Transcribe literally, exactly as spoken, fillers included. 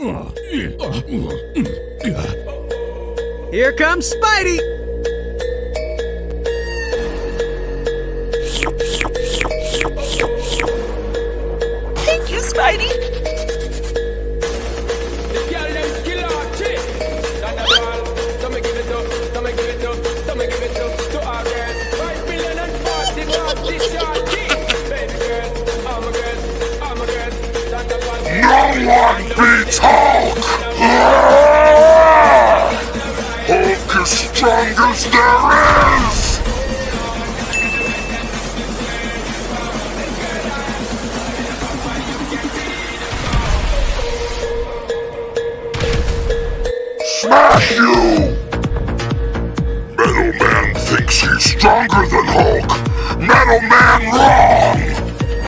Here comes Spidey! Thank you, Spidey! No one beats Hulk! Hulk is strongest there is! Smash you! Metal Man thinks he's stronger than Hulk! Metal Man wrong!